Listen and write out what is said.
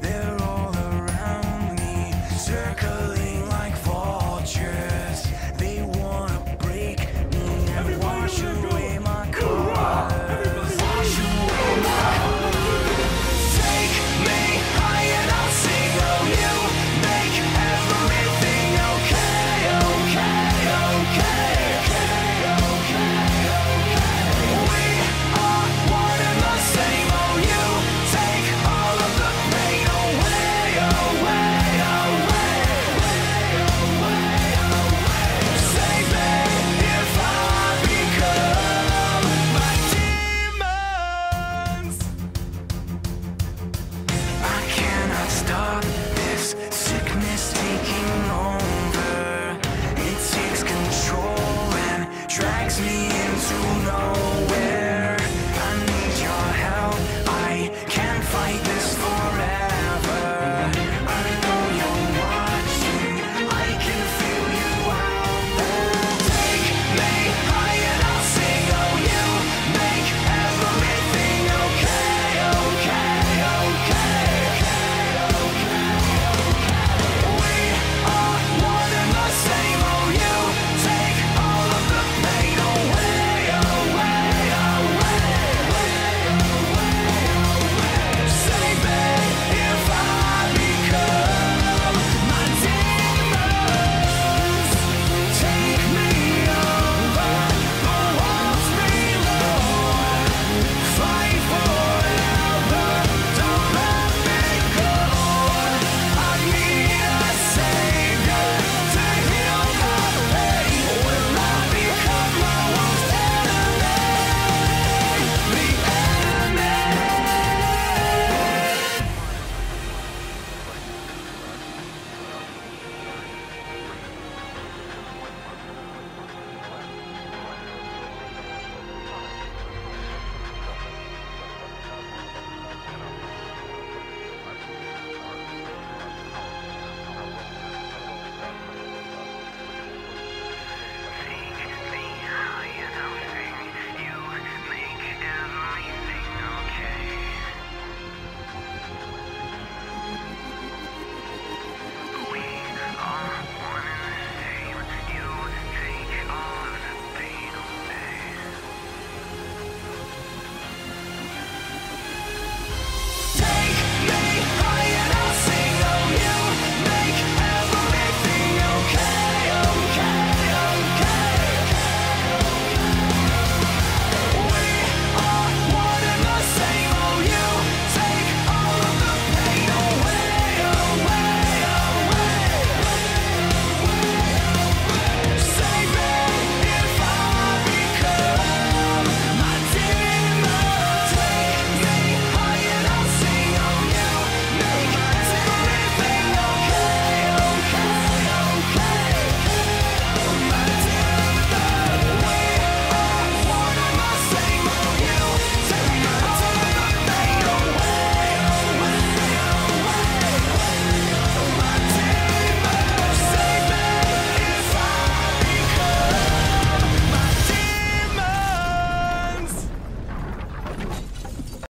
They're all around me, circling like vultures. They wanna break me and wash away my car. Wash away my car. Take me high and I'll sing. Oh, you make everything okay, okay, okay, okay, okay, okay. We are one and the same. Oh, you take all of the pain away, away, away, away, away. Save me if I become my demons. I cannot stop this sickness taking over. It takes control and drags me into nowhere.